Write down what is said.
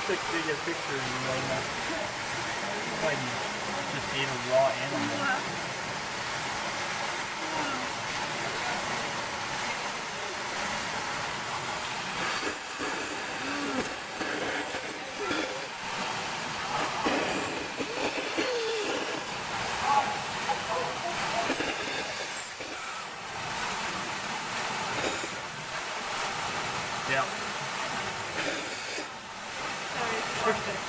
perfect video picture of you right now. Like just being a raw animal. Yeah. Perfect.